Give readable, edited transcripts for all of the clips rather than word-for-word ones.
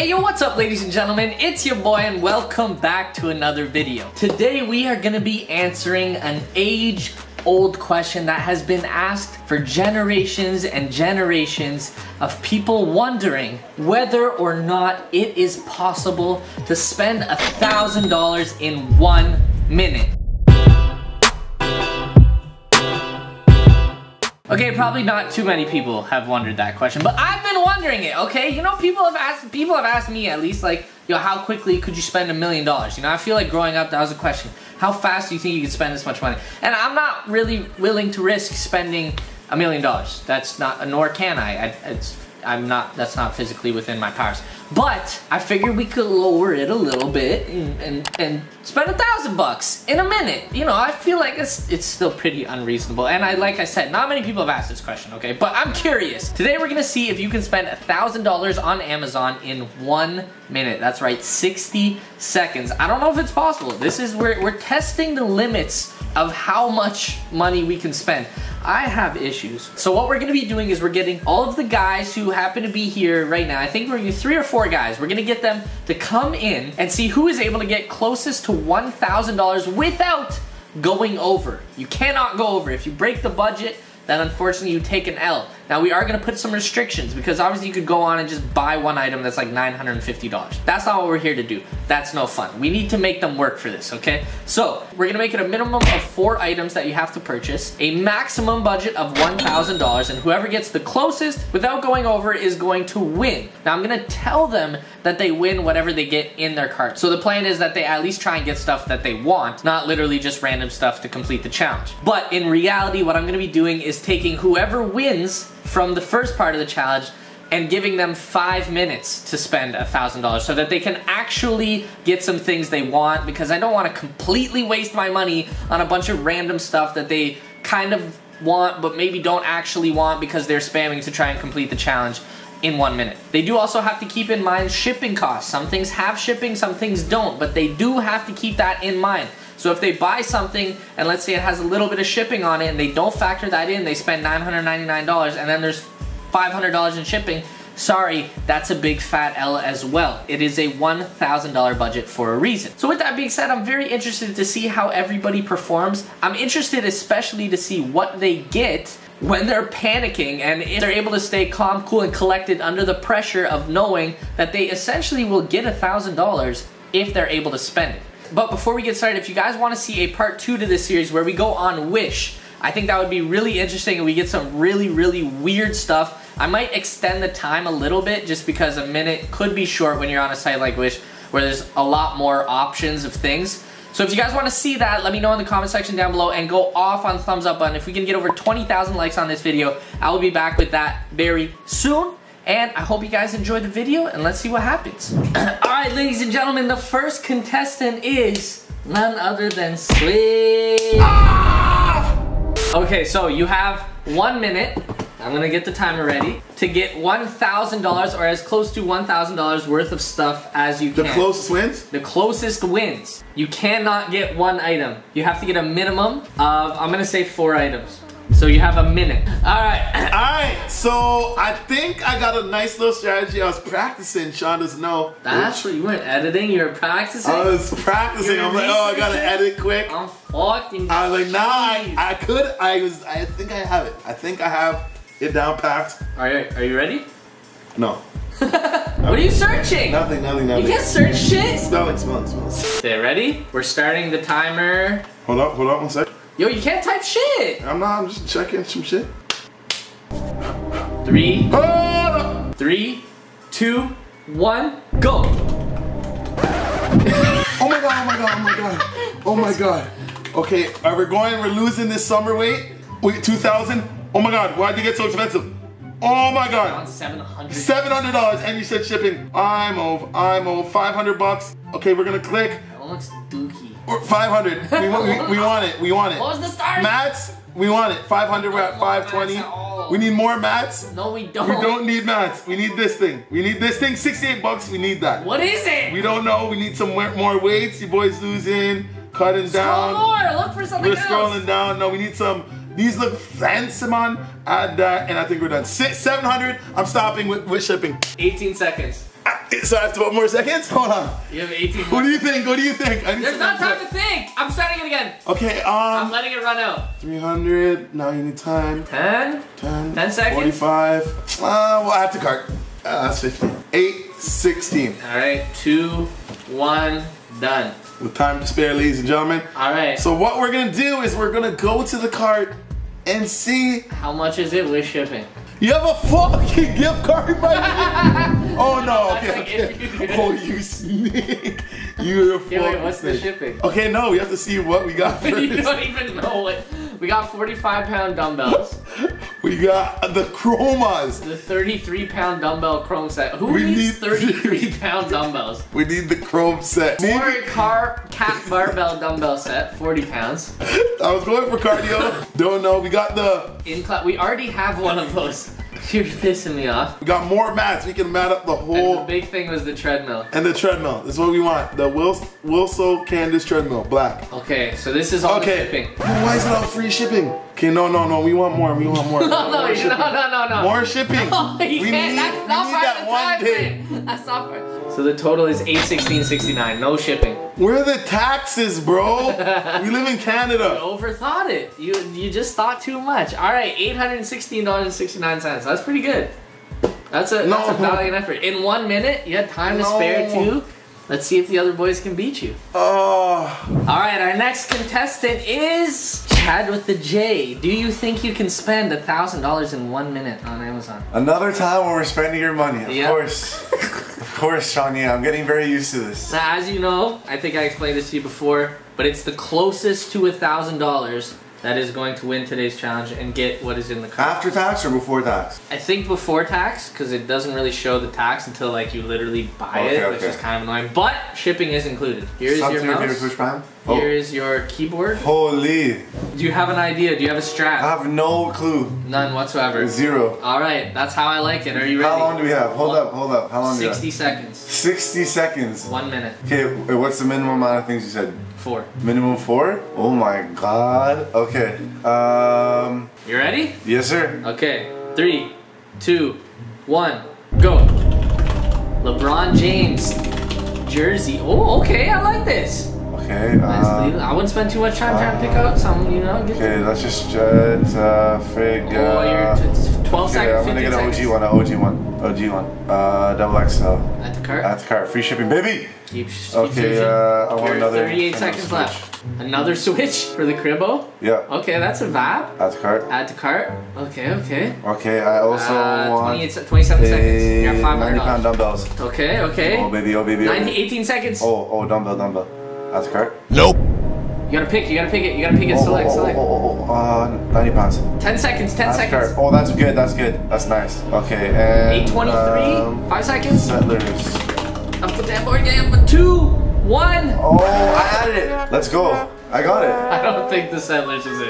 Hey yo, what's up ladies and gentlemen, it's your boy and welcome back to another video. Today we are gonna be answering an age-old question that has been asked for generations and generations of people wondering whether or not it is possible to spend $1,000 in 1 minute. Okay, probably not too many people have wondered that question, but I've been wondering it, okay? You know, people have asked me at least, like, yo, how quickly could you spend $1 million? You know, I feel like growing up, that was a question. How fast do you think you could spend this much money? And I'm not really willing to risk spending $1 million. That's not, nor can I. That's not physically within my powers. But I figured we could lower it a little bit and spend $1,000 in a minute. You know, I feel like it's still pretty unreasonable. And like I said, not many people have asked this question, okay? But I'm curious. Today we're gonna see if you can spend $1,000 on Amazon in 1 minute. That's right, 60 seconds. I don't know if it's possible. This is where we're testing the limits of how much money we can spend. I have issues. So what we're gonna be doing is we're getting all of the guys who happen to be here right now. I think we're gonna be 3 or 4 guys. We're gonna get them to come in and see who is able to get closest to $1,000 without going over. You cannot go over. If you break the budget, then unfortunately you take an L. Now we are gonna put some restrictions because obviously you could go on and just buy one item that's like $950. That's not what we're here to do. That's no fun. We need to make them work for this, okay? So we're gonna make it a minimum of 4 items that you have to purchase, a maximum budget of $1,000, and whoever gets the closest without going over is going to win. Now I'm gonna tell them that they win whatever they get in their cart. So the plan is that they at least try and get stuff that they want, not literally just random stuff to complete the challenge. But in reality, what I'm gonna be doing is taking whoever wins from the first part of the challenge and giving them 5 minutes to spend $1,000 so that they can actually get some things they want, because I don't want to completely waste my money on a bunch of random stuff that they kind of want but maybe don't actually want because they're spamming to try and complete the challenge in 1 minute. They do also have to keep in mind shipping costs. Some things have shipping, some things don't, but they do have to keep that in mind. So if they buy something and let's say it has a little bit of shipping on it and they don't factor that in, they spend $999 and then there's $500 in shipping, sorry, that's a big fat L as well. It is a $1,000 budget for a reason. So with that being said, I'm very interested to see how everybody performs. I'm interested especially to see what they get when they're panicking and if they're able to stay calm, cool, and collected under the pressure of knowing that they essentially will get $1,000 if they're able to spend it. But before we get started, if you guys want to see a part 2 to this series where we go on Wish, I think that would be really interesting and we get some really, really weird stuff. I might extend the time a little bit just because a minute could be short when you're on a site like Wish where there's a lot more options of things. So if you guys want to see that, let me know in the comment section down below and go off on the thumbs up button. If we can get over 20,000 likes on this video, I will be back with that very soon. And I hope you guys enjoyed the video and let's see what happens. Alright ladies and gentlemen, the first contestant is none other than Swaze. Ah! Okay, so you have 1 minute, I'm gonna get the timer ready, to get $1,000 or as close to $1,000 worth of stuff as you can. The closest wins? The closest wins. You cannot get one item. You have to get a minimum of, I'm gonna say 4 items. So you have a minute. All right. So I think I got a nice little strategy. I was practicing. Sean doesn't know. That's what you weren't editing. You were practicing. I was practicing. I'm like, oh, I gotta edit quick. I'm fucking. I was like, nah, I could. I think I have it. I think I have it down packed. All right. Are you ready? No. What are you searching? Nothing. You can't search shit. Smell it. Okay, ready? We're starting the timer. Hold on 1 sec. Yo, you can't type shit! I'm just checking some shit. 3, 2, 1, go! Oh my god. Okay, we're losing this summer weight. Wait, 2,000? Oh my god, why'd you get so expensive? Oh my god. $700 and you said shipping. I'm over, $500. Okay, we're gonna click. That one looks dookie. 500. We want it. What was the start? Mats. We want it. 500. We're at 520. We need more mats. No, we don't. We don't need mats. We need this thing. $68. We need that. What is it? We don't know. We need some more weights. You boys losing, cutting down. More. Look for something else. We're scrolling down. No, we need some. These look fancy, man. Add that, and I think we're done. 700. I'm stopping with shipping. 18 seconds. So I have 12 more seconds? Hold on. You have 18 more. What do you think? What do you think? There's not time to think. I'm starting it again. Okay, I'm letting it run out. 300. Now you need time. 10? 10. 10 seconds. 45. Well, I have to cart. That's 15. 8, 16. All right. 2, 1. Done. With time to spare, ladies and gentlemen. All right. So what we're going to do is we're going to go to the cart and see. How much is it with shipping? You have a fucking gift card by me? Oh no, okay. Oh, you sneak. You're a fucking wait, what's the shipping? Okay, no, we have to see what we got first. You don't even know it. We got 45-pound dumbbells. We got the chromas. The 33-pound dumbbell chrome set. Who needs 33-pound dumbbells? We need the chrome set. Or cat barbell dumbbell set, 40 pounds. I was going for cardio. Don't know. We got the in-class. We already have one of those. You're pissing me off. We got more mats. We can mat up the whole. And the big thing was the treadmill. And the treadmill. This is what we want. The Wilso Candace treadmill, black. Okay, so this is all the shipping. Why is it all free shipping? Okay, no, no, no. We want more. We want more. No, no, no. More shipping. No, we can't. That's not part of the time thing. That's not part. So the total is $816.69. No shipping. Where are the taxes, bro? We live in Canada. You overthought it. You just thought too much. All right, $816.69. That's pretty good. That's a valiant effort. In 1 minute, you had time to spare too. Let's see if the other boys can beat you. Oh. All right, our next contestant is Chad with the J. Do you think you can spend $1,000 in 1 minute on Amazon? Another time where we're spending your money, of course. Of course, Shania, I'm getting very used to this. Now, as you know, I think I explained this to you before, but it's the closest to $1,000 that is going to win today's challenge and get what is in the cart. After tax or before tax? I think before tax, because it doesn't really show the tax until like you literally buy it, which is kind of annoying. But shipping is included. Here is your mouse. Here is your keyboard. Holy. Do you have an idea? Do you have a strap? I have no clue. None whatsoever. Zero. All right, that's how I like it. Are you ready? How long do we have? Hold up. How long do we have? 60 seconds. 60 seconds. 1 minute. Okay, what's the minimum amount of things you said? 4. Minimum 4? Oh my god. Okay. You ready? Yes, sir. Okay. 3, 2, 1, go. LeBron James jersey. Oh, okay. I like this. Okay. I wouldn't spend too much time trying to pick out something, you know. Okay, let's just figure. Oh, you're 12 seconds. I'm gonna get an OG one. Double XL. At the cart. At the cart. Free shipping, baby. Okay, I want another. 38 seconds left. Another switch for the cribbo? Yeah. Okay, that's a vibe. Add to cart. Add to cart. Okay, okay. Okay, I also want 27 seconds. You got 500. 90-pound dumbbells. Okay, okay. Oh, baby, oh, baby. 18 seconds. Oh, dumbbell. Add to cart. Nope. You gotta pick it. Select. 90 pounds. 10 seconds, 10 seconds. Oh, that's good, That's nice. Okay, and 823, 5 seconds. Settlers. Up the damn board game, but 2, 1. Oh, I added it. Let's go. I got it. I don't think the Settlers is in.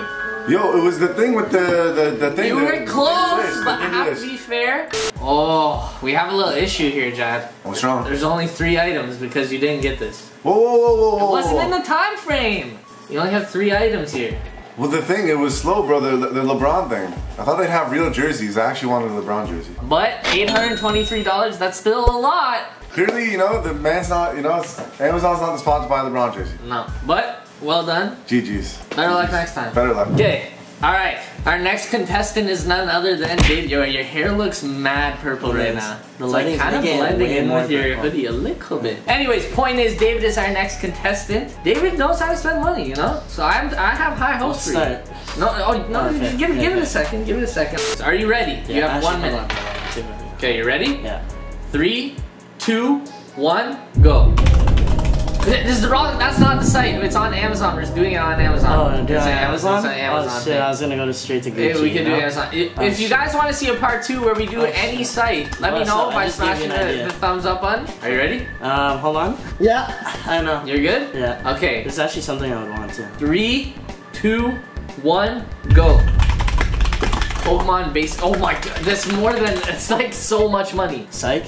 Yo, it was the thing with the thing. You were close, but I have to be fair. Oh, we have a little issue here, Jad. What's wrong? There's only 3 items because you didn't get this. Whoa. It wasn't in the time frame. You only have 3 items here. Well, the thing, it was slow, bro, the LeBron thing. I thought they'd have real jerseys. I actually wanted a LeBron jersey. But $823, that's still a lot. Clearly, you know, the man's not, you know, Amazon's not the spot to buy the LeBron jersey. No, but well done. GG's. Better luck next time. Better luck. Okay, all right. Our next contestant is none other than David. Yo, your hair looks mad purple right now. The light kind of blending in with your hoodie a little bit. Anyways, point is David is our next contestant. David knows how to spend money, you know? So I have high hopes for you. No, oh, no, give it a second. Give it a second. So are you ready? Yeah, you have 1 minute. Okay, you ready? Yeah. 3, 2, 1, go. This is the wrong, that's not the site. It's on Amazon. We're just doing it on Amazon. Oh, it's on Amazon? It's on Amazon. Oh shit, I was gonna go straight to Gucci. Yeah, we can do Amazon. If you guys want to see a part 2 where we do any site, let me know by smashing the thumbs up button. Are you ready? Hold on. Yeah, I know. You're good? Yeah. Okay. This is actually something I would want to. 3, 2, 1, go. Pokemon base. Oh my god, that's more than, it's like so much money. Psych.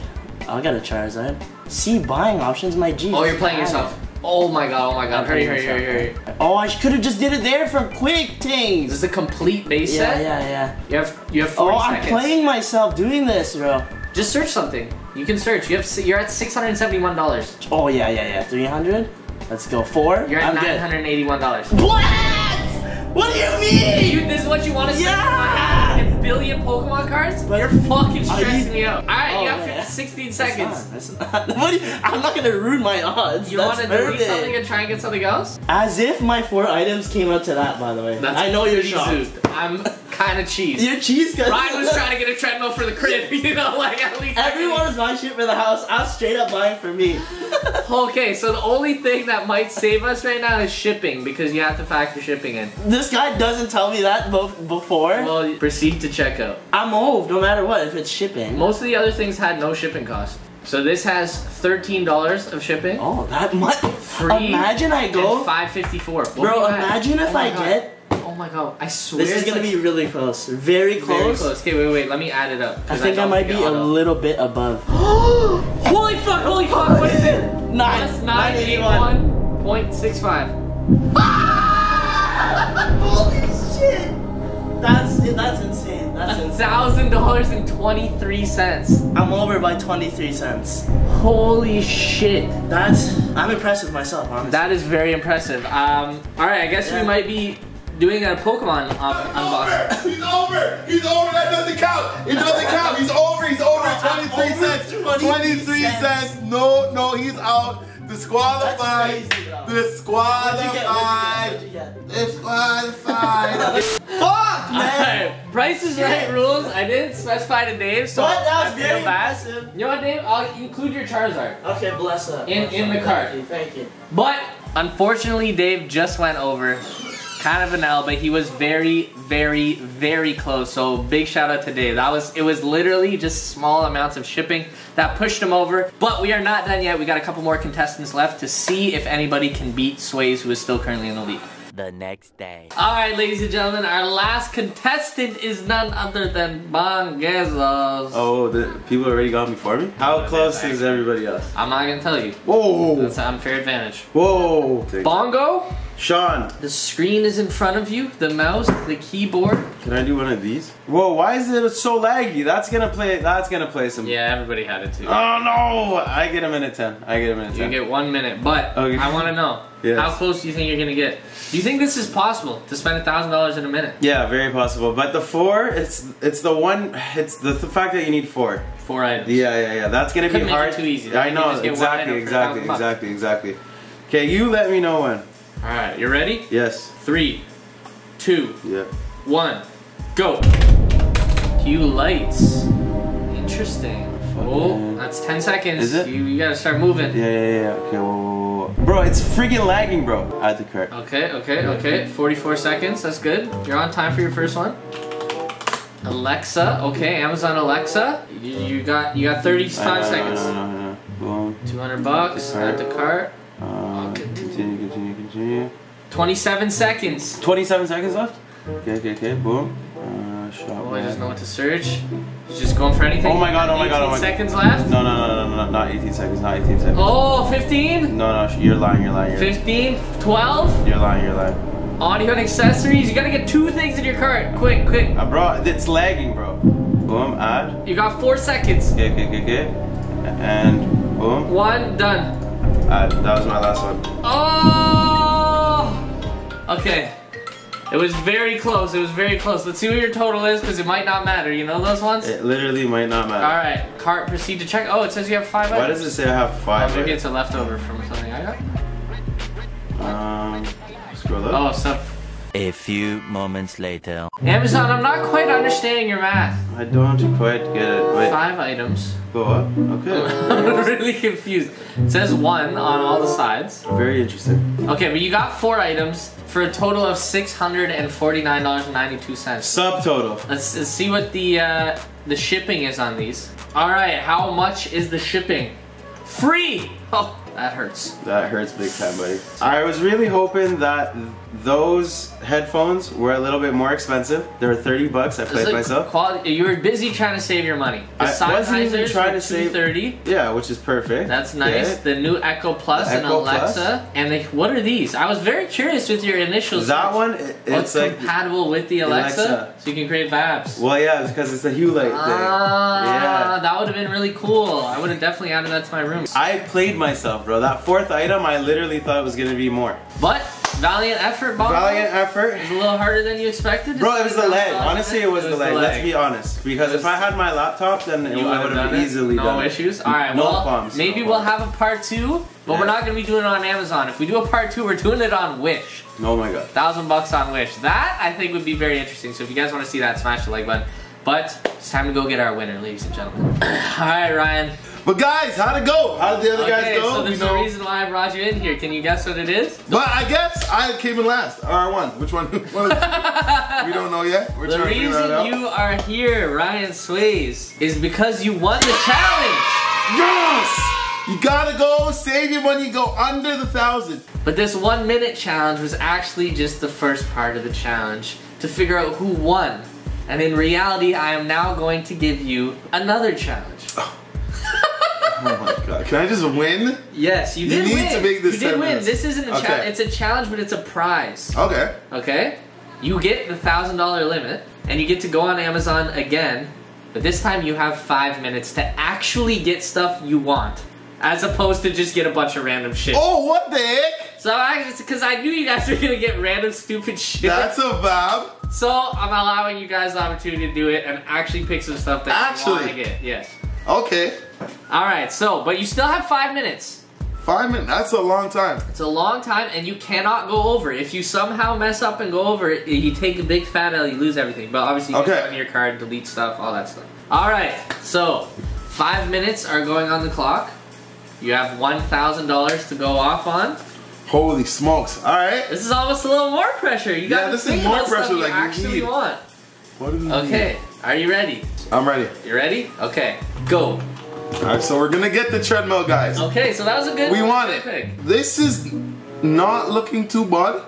I got a Charizard. See buying options, my G. Oh, you're playing yourself. Oh my god. Hurry. Oh, I could have just did it there from quick things. This is a complete base set? Yeah. You have 40 seconds. Oh, I'm playing myself doing this, bro. Just search something. You can search. You're at $671. Oh yeah, yeah, yeah. 300. Let's go 4. You're at $981. What? What do you mean? This is what you want to spend? Yeah. A billion Pokemon cards? But you're fucking stressing me out. All right, you got 16 seconds. That's not, what you, I'm not gonna ruin my odds. You want to delete something and try and get something else? As if my 4 items came out to that. By the way, I know you're shocked. I'm kind of cheese. You're cheese guys. Ryan was trying to get a treadmill for the crib. You know, like at least everyone was buying shit for the house. I was straight up buying for me. Okay, so the only thing that might save us right now is shipping, because you have to factor shipping in. This guy doesn't tell me that before. Well, proceed to checkout. I'm old, no matter what, if it's shipping. Most of the other things had no shipping cost. So this has $13 of shipping. Oh, that much? Free. Imagine I go $5.54. Bro, imagine if I get. Oh my god, I swear. This is gonna be really close. Very close. Very close. Okay, wait, wait, let me add it up. I think I might be a little bit above. Holy fuck, holy fuck, what is it? 981.65. Holy shit! That's insane. That's $1,023. I'm over by 23 cents. Holy shit! I'm impressed with myself, honestly. That is very impressive. Alright, I guess we might be doing a Pokemon unboxing. He's over! He's over! That doesn't count! It doesn't count! He's over! He's over! 23 cents! 23 cents! No, no, he's out! Disqualified! Disqualified! Disqualified! Fuck, man! Right. Price is Right rules. I didn't specify the name, so that was very massive. You know what, Dave? I'll include your Charizard. Okay, bless up. In the cart. Thank you. But unfortunately, Dave just went over. Kind of an L, but he was very, very, very close. So big shout out to Dave. It was literally just small amounts of shipping that pushed him over. But we are not done yet. We got a couple more contestants left to see if anybody can beat Swaze, who is still currently in the lead. The next day. All right, ladies and gentlemen, our last contestant is none other than Bongo. Oh, the people already got me for me? How close is everybody else? I'm not gonna tell you. Whoa! That's an unfair advantage. Whoa! Bongo? Sean. The screen is in front of you, the mouse, the keyboard. Can I do one of these? Whoa, why is it so laggy? That's gonna play some. Yeah, everybody had it too. Oh no! I get a minute 10. I get a minute 10. You get 1 minute, but okay. I wanna know. Yes. How close do you think you're gonna get? Do you think this is possible to spend $1,000 in a minute? Yeah, very possible. But the 4, it's the fact that you need 4. 4 items. Yeah, yeah, yeah. That's gonna be hard. It too easy. I know, exactly. Okay, you let me know when. All right, you ready? Yes. 3, 2, 1, go. Cue lights. Interesting. Oh, that's 10 seconds. Is it? You gotta start moving. Yeah, yeah, yeah. Okay, whoa. Bro, it's freaking lagging, bro. Add the cart. Okay, okay, okay. 44 seconds. That's good. You're on time for your first one. Alexa. Okay, Amazon Alexa. You got 35 seconds. No. 200 bucks. Add the cart. 27 seconds. 27 seconds left? Okay, okay, okay, boom. I just know what to search. Just going for anything. Oh my god, oh my god, oh my god. 18 seconds left? No, no, no, no, no, not 18 seconds, not 18 seconds. Oh, 15? No, no, you're lying, you're lying. 15? 12? You're lying, you're lying. Audio and accessories, you gotta get 2 things in your cart. Quick, quick. Bro, it's lagging, bro. Boom, add. You got 4 seconds. Okay, okay, okay, okay. And boom. 1, done. That was my last one. Oh! Okay. It was very close. It was very close. Let's see what your total is, because it might not matter. You know those ones? It literally might not matter. Alright. Cart, proceed to check. Oh, it says you have 5 items. Why does it say I have 5? Oh, maybe it's a leftover from something I got. Scroll up. Oh, stuff. A few moments later. Amazon, I'm not quite understanding your math. I don't quite get it. Wait. 5 items. Go up. Okay. I'm really confused. It says 1 on all the sides. Very interesting. Okay, but you got 4 items for a total of $649.92. Subtotal. Let's see what the shipping is on these. All right, how much is the shipping? Free. Oh, that hurts. That hurts big time, buddy. I was really hoping that Those headphones were a little bit more expensive. They were 30 bucks. I played myself. Quality, you were busy trying to save your money. I wasn't even trying to save. $230. Yeah, which is perfect. That's nice. Yeah. The new Echo Plus and Alexa. Plus. And they, what are these? I was very curious with your initials. That one, it's like compatible with the Alexa, so you can create apps. Well, yeah, because it's a Hue Light thing. Ah, yeah. That would have been really cool. I would have definitely added that to my room. I played myself, bro. That fourth item, I literally thought it was gonna be more. But. Valiant effort, Bongo. Valiant effort. It was a little harder than you expected. Bro, it was the leg. Honestly, it was the leg. Let's be honest. Because if I had my laptop, then I would have easily done it. No issues? Alright, well, maybe we'll have a part two, but we're not going to be doing it on Amazon. If we do a part two, we're doing it on Wish. Oh my god. $1,000 on Wish. That, I think, would be very interesting. So if you guys want to see that, smash the like button. But it's time to go get our winner, ladies and gentlemen. Alright, Ryan. But guys, how'd it go? How did the other guys go? So there's no reason why I brought you in here. Can you guess what it is? But I guess I came in last. Or I won. Which one? We don't know yet. We're trying to figure that out. The reason you are here, Ryan Swaze, is because you won the challenge. Yes! You gotta go save your money, go under the 1,000. But this 1 minute challenge was actually just the first part of the challenge to figure out who won. And in reality, I am now going to give you another challenge. Oh. Oh my god! Can I just win? Yes, you did win. You need to make this. You did win. This isn't a challenge. It's a challenge, but it's a prize. Okay. Okay. You get the $1,000 limit, and you get to go on Amazon again, but this time you have 5 minutes to actually get stuff you want, as opposed to just get a bunch of random shit. Oh, what the heck! So because I knew you guys were gonna get random stupid shit. That's a vibe. So I'm allowing you guys the opportunity to do it and actually pick some stuff that you want to get. Yes. Okay. Alright, so, but you still have 5 minutes. 5 minutes? That's a long time. It's a long time, and you cannot go over. If you somehow mess up and go over it, you take a big fat L, you lose everything. But obviously, you can run your card, delete stuff, all that stuff. Alright, so, 5 minutes are going on the clock. You have $1,000 to go off on. Holy smokes, alright. This is almost a little more pressure. You gotta think about stuff you actually want. What do you need? Okay, are you ready? I'm ready. You ready? Okay, go. Alright, so we're gonna get the treadmill, guys. Okay, so that was a good one. We want it. Pick. This is not looking too bad.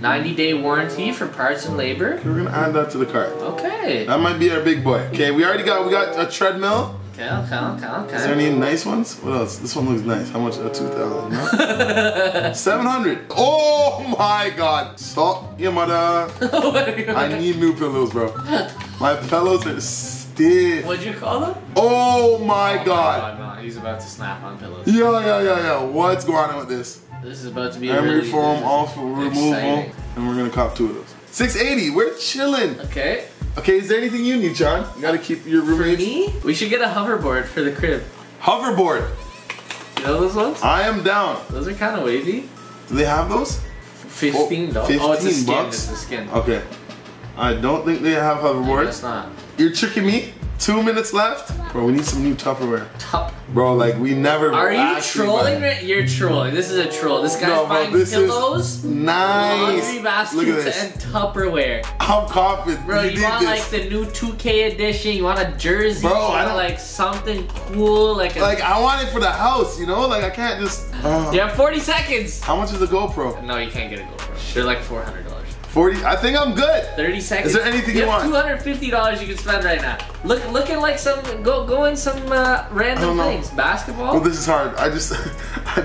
90-day warranty for parts and labor. Okay, we're gonna add that to the cart. Okay. That might be our big boy. Okay, we got a treadmill. Okay, okay, okay, okay. Is there any nice ones? What else? This one looks nice. How much? 2,000. No? 700. Oh my god. Stop your mother. I need new pillows, bro. My pillows are stiff. What'd you call them? Oh my god. My god, he's about to snap on pillows. Yeah. What's going on with this? This is about to be memory really foam, all for removal, and we're gonna cop two of those. 680. We're chilling. Okay. Okay, is there anything you need, John? You gotta keep your roommates. For me? We should get a hoverboard for the crib. Hoverboard? You know those ones? I am down. Those are kind of wavy. Do they have those? $15. Oh, it's a skin. Bucks? It's a skin. Okay. I don't think they have hoverboards. It's not. You're tricking me? 2 minutes left? Bro, we need some new Tupperware. Bro, like we never. Are you trolling? You're trolling. This is a troll. This guy's buying pillows, laundry baskets, and Tupperware. I'm confident. Bro, you want like the new 2K edition? You want a jersey? Bro, I want like something cool, like I want it for the house. You know, like I can't just. You have 40 seconds. How much is a GoPro? No, you can't get a GoPro. They're like $400. 40, I think I'm good. 30 seconds. Is there anything you want? $250 you can spend right now. Look at like some, go in some random things. Basketball? Well, this is hard. I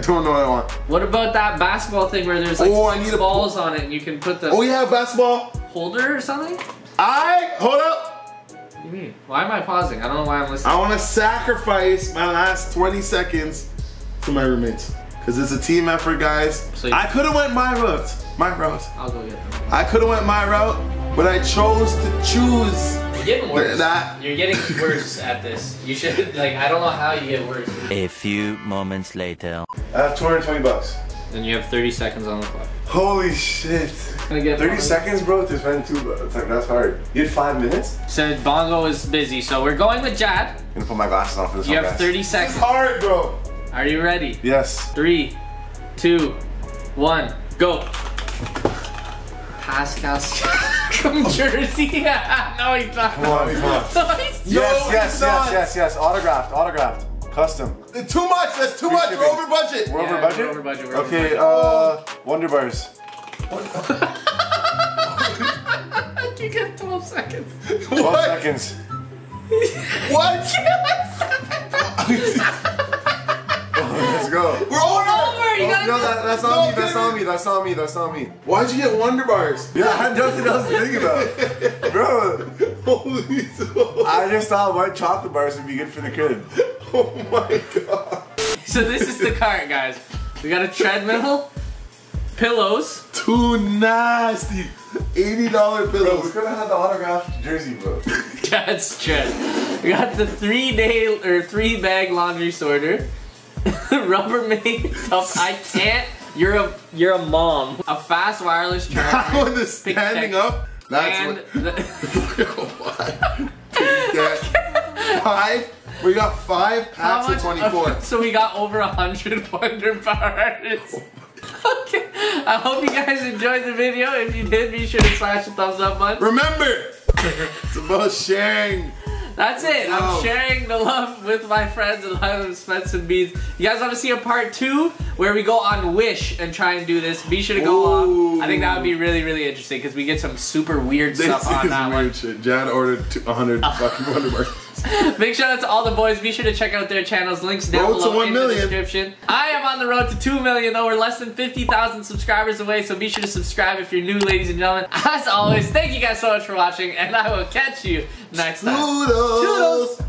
don't know what I want. What about that basketball thing where there's like six balls on it and you can put the. Oh, yeah, basketball. Holder or something? Hold up. What do you mean? Why am I pausing? I don't know why I'm listening. I want to sacrifice my last 20 seconds to my roommates. Because it's a team effort, guys. So I could have went my route. I'll go get it. I could have went my route, but I chose to choose. You're getting worse. You're getting worse at this. You should, like, I don't know how you get worse. A few moments later. I have 220 bucks. Then you have 30 seconds on the clock. Holy shit. Gonna get 30 seconds, bro, to spend $2. That's hard. You had 5 minutes? So Bongo is busy, so we're going with Jad. I'm gonna put my glasses on for this one, guys. You have 30 seconds. This is hard, bro. Are you ready? Yes. 3, 2, 1, go. Pascal's from Jersey. No, he's not. Come on. No, yes. Autographed. Custom. Too much. That's too much. We're over budget. We're over budget. Okay. Wonder bars. think you get 12 seconds. 12 what? Seconds. What? Let's go. We're all over. You gotta that's on me. Why'd you get Wonder Bars? Yeah, I had nothing else to think about. Bro. Holy soul. I just thought white chocolate bars would be good for the kid. Oh my god. So this is the cart, guys. We got a treadmill, pillows. Too nasty. $80 pillows. Bro, we could have had the autographed jersey, bro. That's true. We got the 3-bag laundry sorter. Rubbermaid stuff. I can't. You're a mom. A fast wireless charger. That one is standing up. That's what. Oh my. 5. We got 5 packs of 24. Okay, so we got over 100 Wonder Bars. Okay. I hope you guys enjoyed the video. If you did, be sure to slash the thumbs up button. Remember, it's about sharing. That's it. I'm sharing the love with my friends and letting them spend some beads. You guys want to see a part 2 where we go on Wish and try and do this? Be sure to go on. I think that would be really, really interesting because we get some super weird stuff on that one. Shit. Jan ordered 100 fucking Wonder Bars. Big shout out to all the boys. Be sure to check out their channels. Links down below in the description. I am on the road to 2 million though. We're less than 50,000 subscribers away, so be sure to subscribe if you're new, ladies and gentlemen. As always, thank you guys so much for watching, and I will catch you next time. Toodles!